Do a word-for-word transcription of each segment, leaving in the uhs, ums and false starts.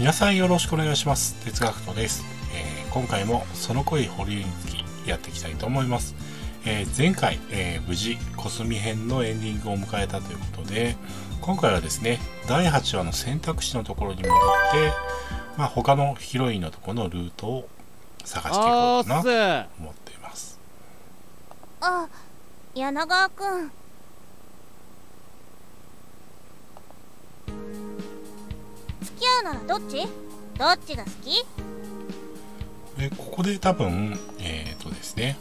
皆さんよろしくお願いします。哲学徒です。えー、今回もその恋保留につきやっていきたいと思います。えー、前回、えー、無事コスミ編のエンディングを迎えたということで、今回はですねだいはちわの選択肢のところに戻って、まあ、他のヒロインのところのルートを探していこうかなと思っています。あ、柳川くん。付き合うならどっち？どっちが好き？で、ここで多分えーとですね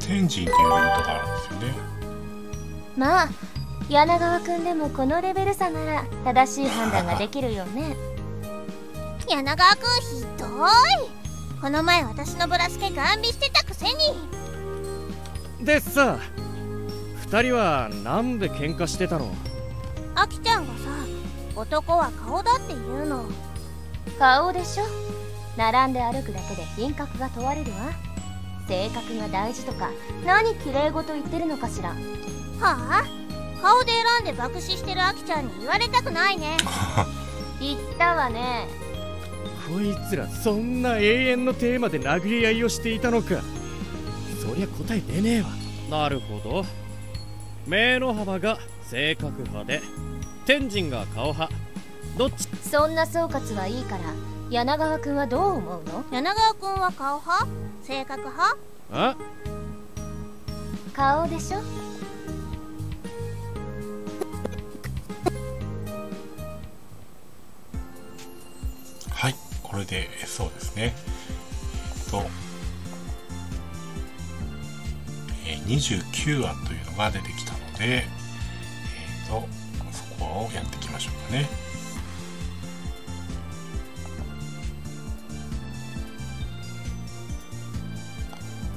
天神っていうルートがあるんですよね。まあ柳川くんでもこのレベル差なら正しい判断ができるよね。柳川くんひどい。この前私のブラスケガン見してたくせに。でさ、二人はなんで喧嘩してたの？あきちゃんがさ、男は顔だって言うの。顔でしょ。並んで歩くだけで品格が問われるわ。性格が大事とか何きれいごと言ってるのかしら。はあ、顔で選んで爆死してるあきちゃんに言われたくないね。言ったわね。こいつらそんな永遠のテーマで殴り合いをしていたのか。そりゃ答え出ねえわ。なるほど。明の幅が性格派で天神が顔派、どっち？そんな総括はいいから、柳川くんはどう思うの？柳川くんは顔派？性格派？あ？顔でしょ。はい、これでそうですね。えっとにじゅうきゅうわというのが出てきたので、えーと、そこをやっていきましょうかね。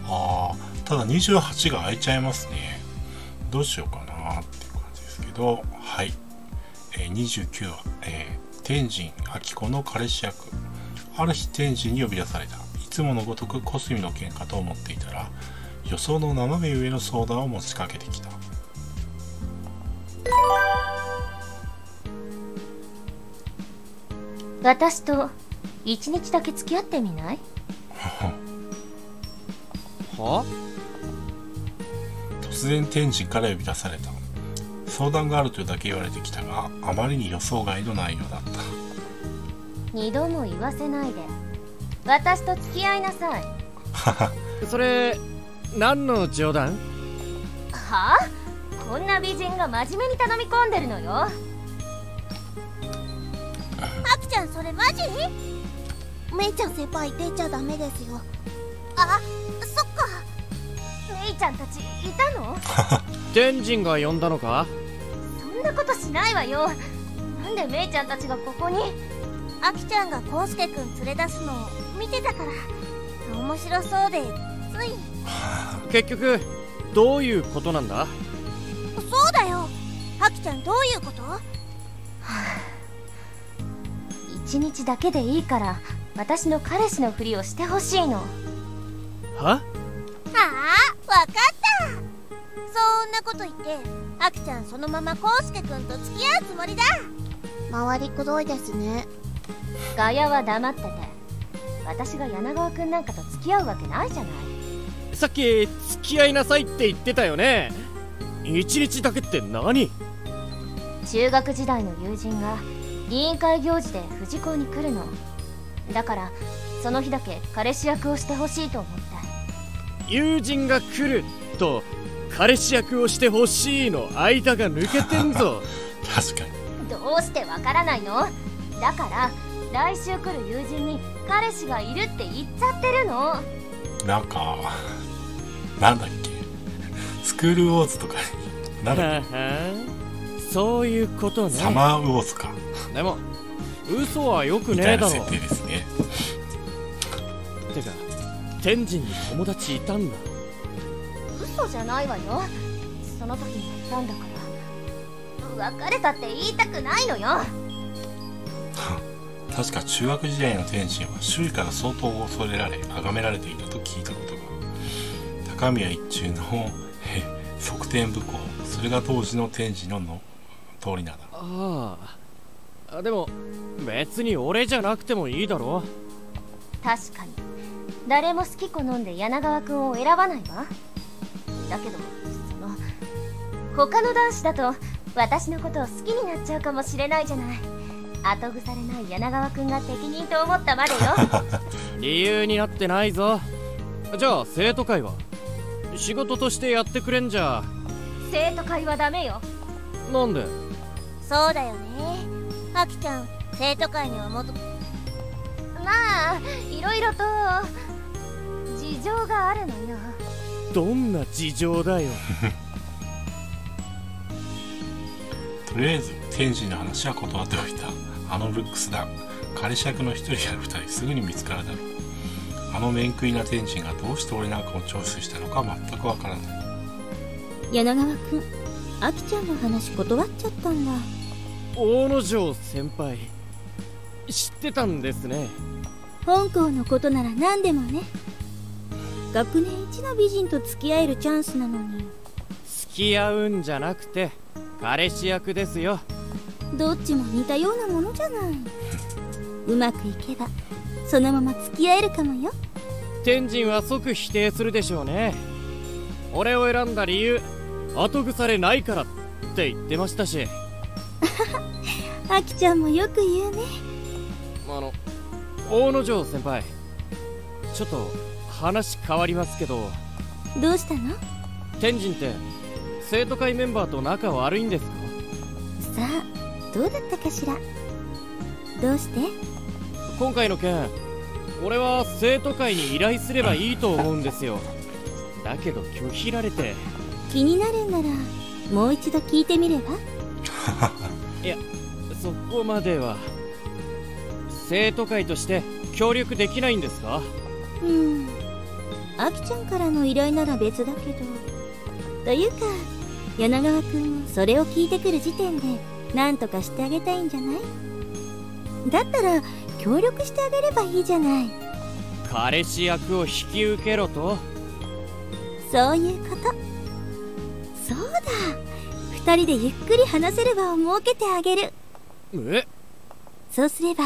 あー、ただにじゅうはちが空いちゃいますね。どうしようかなっていう感じですけど、はい、えー、にじゅうきゅうわ、えー、天神秋子の彼氏役。ある日天神に呼び出された。いつものごとく小杉の件かと思っていたら、予想の斜め上の相談を持ちかけてきた。私と一日だけ付き合ってみない？は？突然天神から呼び出された。相談があるというだけ言われてきたが、あまりに予想外の内容だった。二度も言わせないで私と付き合いなさい。それ何の冗談？はあ？こんな美人が真面目に頼み込んでるのよ。あきちゃん、それマジ？めいちゃん先輩出ちゃダメですよ。あ、そっか。めいちゃんたちいたの？天神が呼んだのか？そんなことしないわよ。なんでめいちゃんたちがここに？あきちゃんがこうすけくん連れ出すのを見てたから面白そうで。結局どういうことなんだ？そうだよ。あきちゃんどういうこと？はあ、一日だけでいいから私の彼氏のふりをしてほしいの。は？ああ、わかった。そんなこと言ってあきちゃんそのままこうすけくんと付き合うつもりだ。回りくどいですね。ガヤは黙ってて。私が柳川くんなんかと付き合うわけないじゃない。さっき付き合いなさいって言ってたよね。一日だけって何？中学時代の友人が委員会行事で富士校に来るの。だからその日だけ彼氏役をしてほしいと思った。友人が来ると彼氏役をしてほしいの間が抜けてんぞ。確かに。どうしてわからないの？だから来週来る友人に彼氏がいるって言っちゃってるの。なんかなんだっけ、スクールウォーズとかになんだっけ。そういうことね。サマーウォーズか。でも嘘はよくねえだろ。設定ですね。てか天神に友達いたんだ。嘘じゃないわよ。その時に言ったんだから別れたって言いたくないのよ。確か中学時代の天神は周囲から相当恐れられ崇められていたと聞いたことが。高宮一中の側転武功、それが当時の天神の通りながら。ああ、でも別に俺じゃなくてもいいだろ。確かに誰も好き好んで柳川君を選ばないわ。だけどその他の男子だと私のことを好きになっちゃうかもしれないじゃない。後腐れない柳川君が適任と思ったまでよ。理由になってないぞ。じゃあ生徒会は仕事としてやってくれんじゃ。生徒会はダメよ。なんで？そうだよね。あきちゃん生徒会にはもとまあいろいろと事情があるのよ。どんな事情だよ。とりあえず天使の話は断っておいた。あのルックスだ。仮釈の一人や二人すぐに見つかるだろう。あの面食いな天使がどうして俺なんかをチョイスしたのか全くわからない。柳川くん、あきちゃんの話断っちゃったんだ。大野城先輩知ってたんですね。本校のことなら何でもね。学年一の美人と付き合えるチャンスなのに。付き合うんじゃなくて彼氏役ですよ。どっちも似たようなものじゃない。うまくいけばそのまま付き合えるかもよ。天神は即否定するでしょうね。俺を選んだ理由後腐れないからって言ってましたし。あきちゃんもよく言うね。あの大野城先輩、ちょっと話変わりますけど。どうしたの？天神って生徒会メンバーと仲悪いんですか？さあどうだったかしら。どうして？今回の件俺は生徒会に依頼すればいいと思うんですよ。だけど拒否られて。気になるんならもう一度聞いてみれば？いやそこまでは。生徒会として協力できないんですか？うん、あきちゃんからの依頼なら別だけど。というか柳川くんもそれを聞いてくる時点で何とかしてあげたいんじゃない？だったら協力してあげればいいじゃない。彼氏役を引き受けろと？そういうこと。そうだ、二人でゆっくり話せる場を設けてあげる。え？そうすれば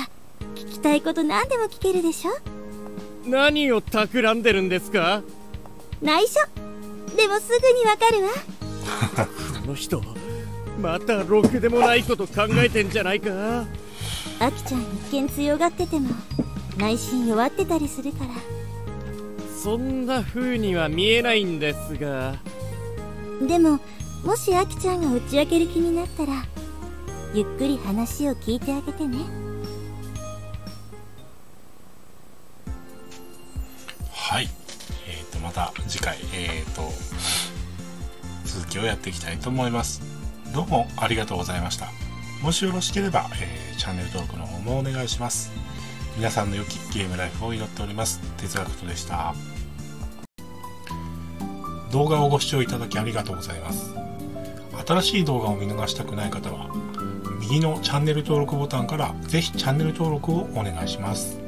聞きたいこと何でも聞けるでしょ。何を企んでるんですか？内緒。でもすぐにわかるわ。この人またろくでもないこと考えてんじゃないか。あきちゃん一見強がってても内心弱ってたりするから。そんな風には見えないんですが。でももしあきちゃんが打ち明ける気になったらゆっくり話を聞いてあげてね。はい、えーとまた次回、えーと続きをやっていきたいと思います。どうもありがとうございました。もしよろしければ、えー、チャンネル登録の方もお願いします。皆さんの良きゲームライフを祈っております。哲学とでした。動画をご視聴いただきありがとうございます。新しい動画を見逃したくない方は、右のチャンネル登録ボタンからぜひチャンネル登録をお願いします。